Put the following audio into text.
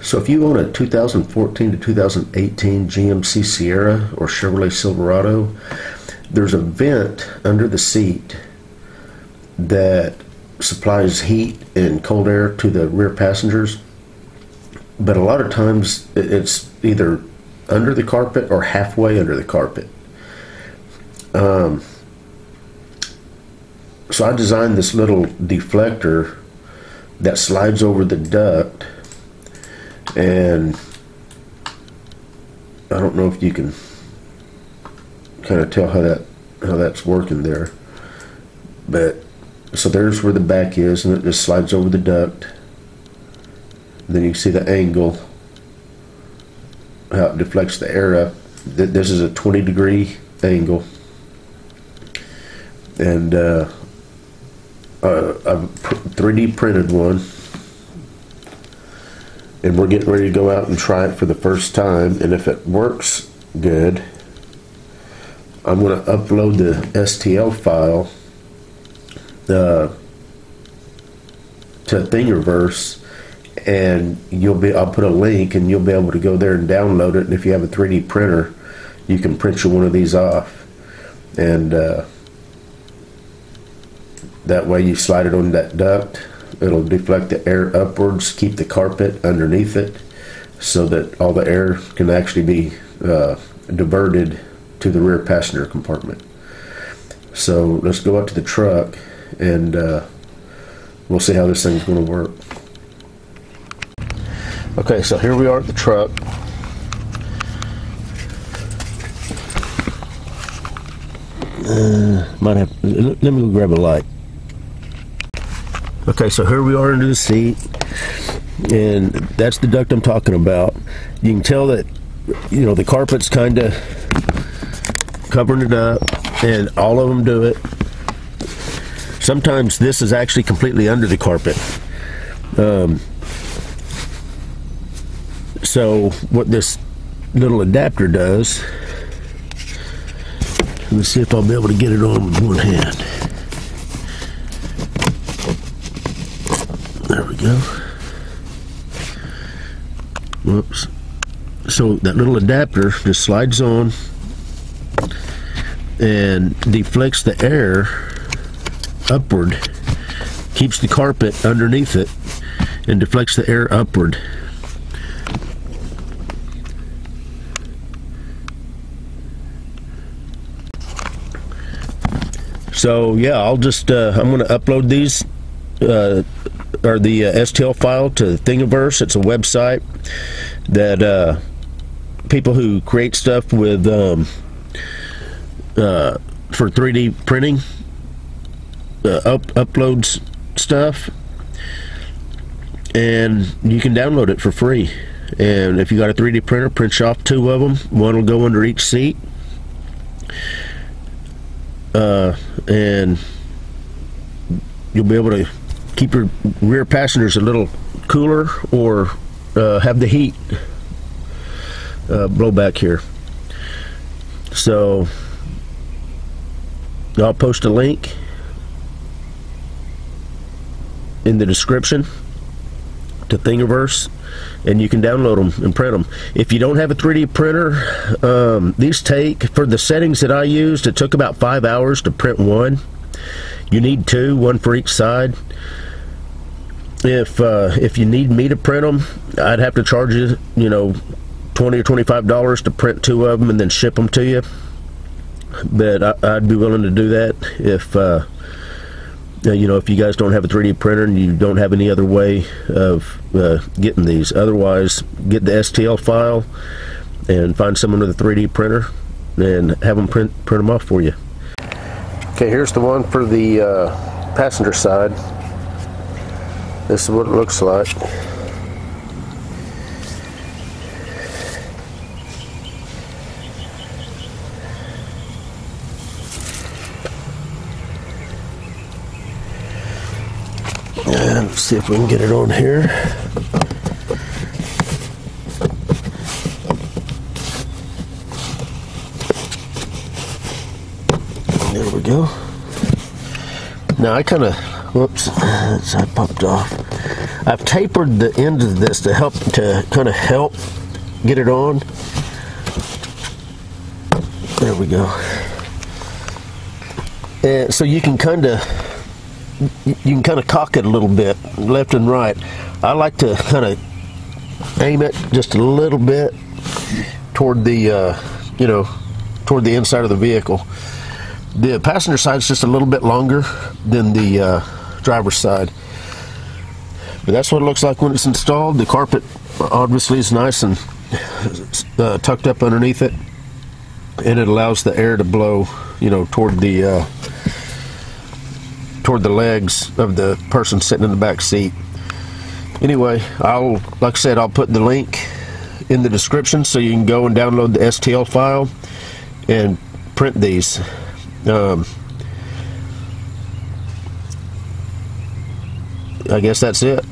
So if you own a 2014 to 2018 GMC Sierra or Chevrolet Silverado, there's a vent under the seat that supplies heat and cold air to the rear passengers. But a lot of times it's either under the carpet or halfway under the carpet. So I designed this little deflector that slides over the duct, and I don't know if you can kind of tell how that's working there, but so there's where the back is, and it just slides over the duct. Then you can see the angle, how it deflects the air up. This is a 20-degree angle, and I've 3D printed one, and we're getting ready to go out and try it for the first time. And if it works good, I'm going to upload the STL file to Thingiverse, and I'll put a link, and you'll be able to go there and download it. And if you have a 3D printer, you can print you one of these off, and that way you slide it on that duct. It'll deflect the air upwards, keep the carpet underneath it, so that all the air can actually be diverted to the rear passenger compartment. So let's go out to the truck, and we'll see how this thing's going to work. Okay, so here we are at the truck. Let me grab a light. Okay, so here we are under the seat, and that's the duct I'm talking about. You can tell that, you know, the carpet's kind of covering it up, and all of them do it. Sometimes this is actually completely under the carpet. So what this little adapter does, let's see if I'll be able to get it on with one hand. There we go. Whoops. So that little adapter just slides on and deflects the air upward, keeps the carpet underneath it, and deflects the air upward. So yeah, I'll just I'm going to upload these or the STL file to Thingiverse. It's a website that people who create stuff with for 3D printing uploads stuff, and you can download it for free. And if you got a 3D printer, print off 2 of them. One will go under each seat, and you'll be able to keep your rear passengers a little cooler, or have the heat blow back here. So I'll post a link in the description to Thingiverse, and you can download them and print them. If you don't have a 3D printer, these take, for the settings that I used, it took about 5 hours to print one. You need 2, one for each side. If you need me to print them, I'd have to charge you, you know, $20 or $25 to print 2 of them and then ship them to you. But I'd be willing to do that if you know, if you guys don't have a 3D printer and you don't have any other way of getting these. Otherwise, get the STL file and find someone with a 3D printer and have them print them off for you. Okay, here's the one for the passenger side. This is what it looks like. And let's see if we can get it on here. There we go. Now I kind of, whoops, that popped off. I've tapered the end of this to help to kind of help get it on. There we go. And so you can kind of cock it a little bit left and right. I like to kind of aim it just a little bit toward the toward the inside of the vehicle. The passenger side is just a little bit longer than the driver's side, but that's what it looks like when it's installed. The carpet obviously is nice and tucked up underneath it, and it allows the air to blow, you know, toward the legs of the person sitting in the back seat. Anyway, like I said, I'll put the link in the description so you can go and download the STL file and print these. I guess that's it.